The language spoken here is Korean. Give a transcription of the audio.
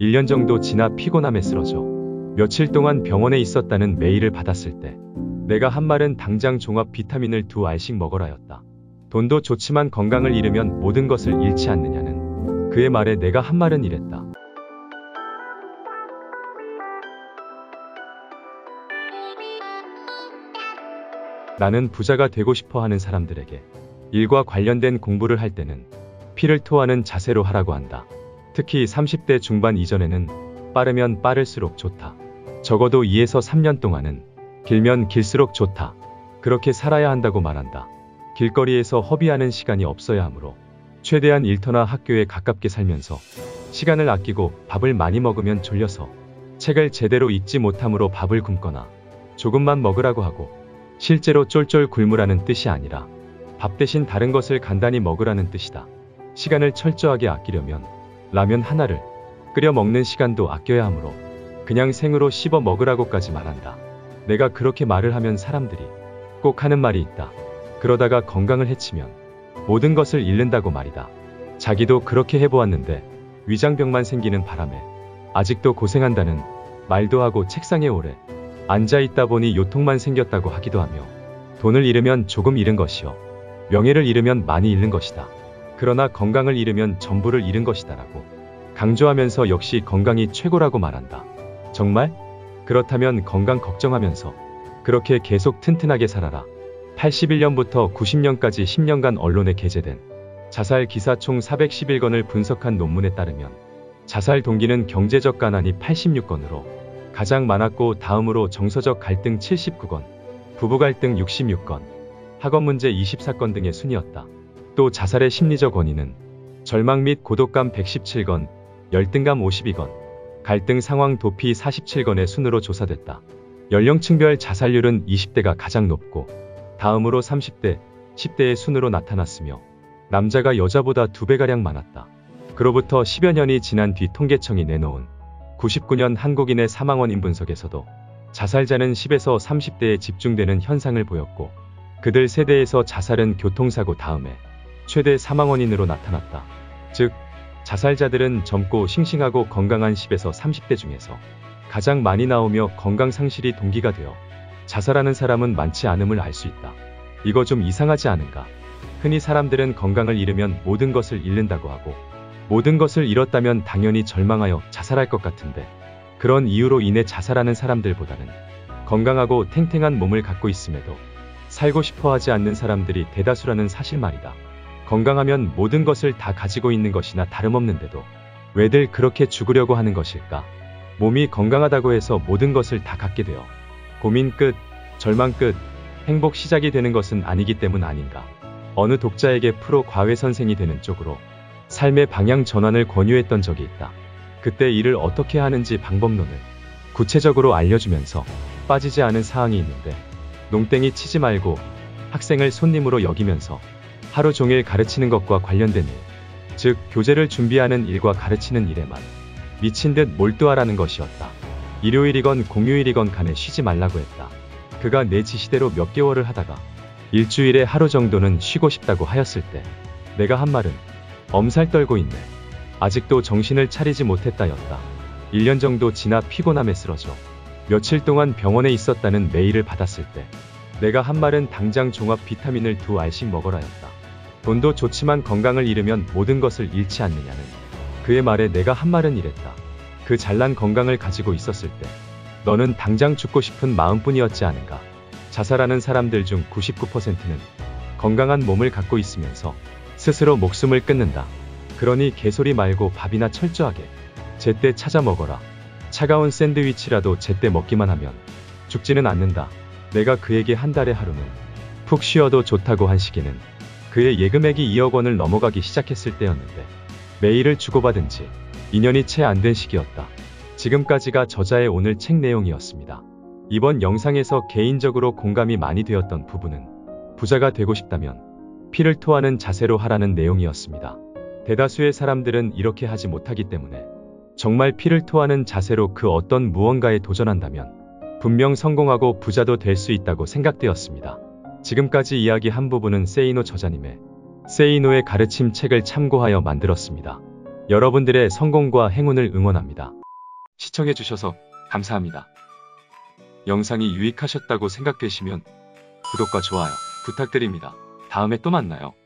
1년 정도 지나 피곤함에 쓰러져 며칠 동안 병원에 있었다는 메일을 받았을 때 내가 한 말은 당장 종합 비타민을 2알씩 먹어라였다. 돈도 좋지만 건강을 잃으면 모든 것을 잃지 않느냐는 그의 말에 내가 한 말은 이랬다. 나는 부자가 되고 싶어 하는 사람들에게 일과 관련된 공부를 할 때는 피를 토하는 자세로 하라고 한다. 특히 30대 중반 이전에는 빠르면 빠를수록 좋다. 적어도 2에서 3년 동안은 길면 길수록 좋다. 그렇게 살아야 한다고 말한다. 길거리에서 허비하는 시간이 없어야 하므로 최대한 일터나 학교에 가깝게 살면서 시간을 아끼고 밥을 많이 먹으면 졸려서 책을 제대로 읽지 못함으로 밥을 굶거나 조금만 먹으라고 하고 실제로 쫄쫄 굶으라는 뜻이 아니라 밥 대신 다른 것을 간단히 먹으라는 뜻이다. 시간을 철저하게 아끼려면 라면 하나를 끓여 먹는 시간도 아껴야 하므로 그냥 생으로 씹어 먹으라고까지 말한다. 내가 그렇게 말을 하면 사람들이 꼭 하는 말이 있다. 그러다가 건강을 해치면 모든 것을 잃는다고 말이다. 자기도 그렇게 해보았는데 위장병만 생기는 바람에 아직도 고생한다는 말도 하고 책상에 오래 앉아있다 보니 요통만 생겼다고 하기도 하며 돈을 잃으면 조금 잃은 것이요 명예를 잃으면 많이 잃는 것이다. 그러나 건강을 잃으면 전부를 잃은 것이다라고 강조하면서 역시 건강이 최고라고 말한다. 정말? 그렇다면 건강 걱정하면서 그렇게 계속 튼튼하게 살아라. 81년부터 90년까지 10년간 언론에 게재된 자살 기사 총 411건을 분석한 논문에 따르면 자살 동기는 경제적 가난이 86건으로 가장 많았고 다음으로 정서적 갈등 79건, 부부 갈등 66건, 학업 문제 24건 등의 순이었다. 또 자살의 심리적 원인은 절망 및 고독감 117건, 열등감 52건, 갈등 상황 도피 47건의 순으로 조사됐다. 연령층별 자살률은 20대가 가장 높고 다음으로 30대, 10대의 순으로 나타났으며 남자가 여자보다 2배가량 많았다. 그로부터 10여 년이 지난 뒤 통계청이 내놓은 99년 한국인의 사망원인 분석에서도 자살자는 10에서 30대에 집중되는 현상을 보였고 그들 세대에서 자살은 교통사고 다음에 최대 사망원인으로 나타났다. 즉, 자살자들은 젊고 싱싱하고 건강한 10에서 30대 중에서 가장 많이 나오며 건강 상실이 동기가 되어 자살하는 사람은 많지 않음을 알 수 있다. 이거 좀 이상하지 않은가? 흔히 사람들은 건강을 잃으면 모든 것을 잃는다고 하고 모든 것을 잃었다면 당연히 절망하여 자살할 것 같은데 그런 이유로 인해 자살하는 사람들보다는 건강하고 탱탱한 몸을 갖고 있음에도 살고 싶어 하지 않는 사람들이 대다수라는 사실 말이다. 건강하면 모든 것을 다 가지고 있는 것이나 다름없는데도 왜들 그렇게 죽으려고 하는 것일까? 몸이 건강하다고 해서 모든 것을 다 갖게 되어 고민 끝, 절망 끝, 행복 시작이 되는 것은 아니기 때문 아닌가? 어느 독자에게 프로 과외 선생이 되는 쪽으로 삶의 방향 전환을 권유했던 적이 있다. 그때 일을 어떻게 하는지 방법론을 구체적으로 알려주면서 빠지지 않은 사항이 있는데 농땡이 치지 말고 학생을 손님으로 여기면서 하루 종일 가르치는 것과 관련된 일, 즉 교재를 준비하는 일과 가르치는 일에만 미친 듯 몰두하라는 것이었다. 일요일이건 공휴일이건 간에 쉬지 말라고 했다. 그가 내 지시대로 몇 개월을 하다가 일주일에 하루 정도는 쉬고 싶다고 하였을 때 내가 한 말은 엄살 떨고 있네. 아직도 정신을 차리지 못했다였다. 1년 정도 지나 피곤함에 쓰러져 며칠 동안 병원에 있었다는 메일을 받았을 때 내가 한 말은 당장 종합 비타민을 2알씩 먹어라였다. 돈도 좋지만 건강을 잃으면 모든 것을 잃지 않느냐는 그의 말에 내가 한 말은 이랬다. 그 잘난 건강을 가지고 있었을 때 너는 당장 죽고 싶은 마음뿐이었지 않은가? 자살하는 사람들 중 99%는 건강한 몸을 갖고 있으면서 스스로 목숨을 끊는다. 그러니 개소리 말고 밥이나 철저하게 제때 찾아 먹어라. 차가운 샌드위치라도 제때 먹기만 하면 죽지는 않는다. 내가 그에게 한 달에 하루는 푹 쉬어도 좋다고 한 시기는 그의 예금액이 2억 원을 넘어가기 시작했을 때였는데 메일을 주고받은 지 2년이 채 안 된 시기였다. 지금까지가 저자의 오늘 책 내용이었습니다. 이번 영상에서 개인적으로 공감이 많이 되었던 부분은 부자가 되고 싶다면 피를 토하는 자세로 하라는 내용이었습니다. 대다수의 사람들은 이렇게 하지 못하기 때문에 정말 피를 토하는 자세로 그 어떤 무언가에 도전한다면 분명 성공하고 부자도 될 수 있다고 생각되었습니다. 지금까지 이야기한 부분은 세이노 저자님의 세이노의 가르침 책을 참고하여 만들었습니다. 여러분들의 성공과 행운을 응원합니다. 시청해주셔서 감사합니다. 영상이 유익하셨다고 생각되시면 구독과 좋아요 부탁드립니다. 다음에 또 만나요.